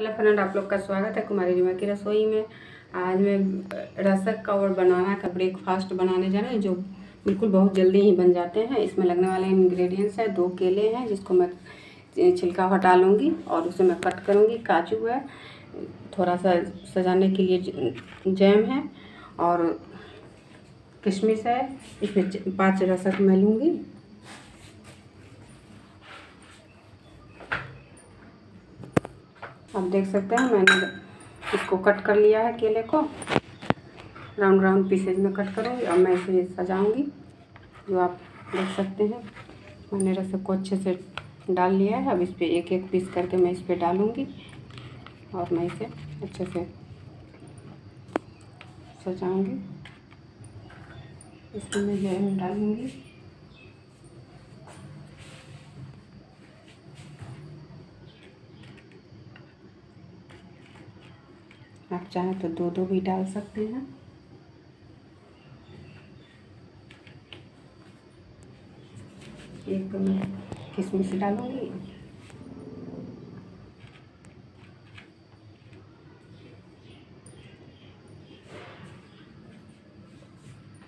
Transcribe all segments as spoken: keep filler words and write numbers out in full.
Hello friend, आप लोग का स्वागत है कुमारी रीमा की रसोई में। आज मैं रसक का और बनाना का ब्रेकफास्ट बनाने जा रहे हैं, जो बिल्कुल बहुत जल्दी ही बन जाते हैं। इसमें लगने वाले इंग्रेडिएंट्स हैं, दो केले हैं जिसको मैं छिलका हटा लूँगी और उसे मैं कट करूँगी। काजू है, थोड़ा सा सजाने के लिए जैम है और किशमिश है। इसमें पाँच रसक मैं लूँगी। आप देख सकते हैं मैंने इसको कट कर लिया है, केले को राउंड राउंड पीसेज में कट करूँगी और मैं इसे सजाऊँगी। जो आप देख सकते हैं मैंने रसक को अच्छे से डाल लिया है। अब इस पर एक एक पीस करके मैं इस पर डालूँगी और मैं इसे अच्छे से सजाऊँगी। इसको मैं जैम डालूँगी। आप चाहें तो दो दो भी डाल सकते हैं। एक तो मैं किशमिश डालूंगी।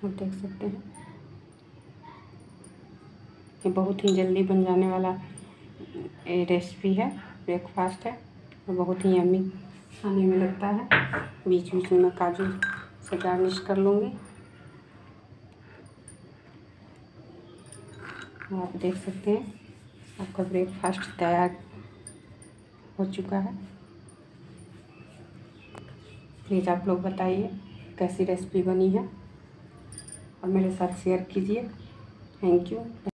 आप देख सकते हैं ये बहुत ही जल्दी बन जाने वाला रेसिपी है, ब्रेकफास्ट है और बहुत ही यम्मी खाने में लगता है। बीच बीच में मैं काजू से गार्निश कर लूँगी। आप देख सकते हैं आपका ब्रेकफास्ट तैयार हो चुका है। प्लीज़ आप लोग बताइए कैसी रेसिपी बनी है और मेरे साथ शेयर कीजिए। Thank you.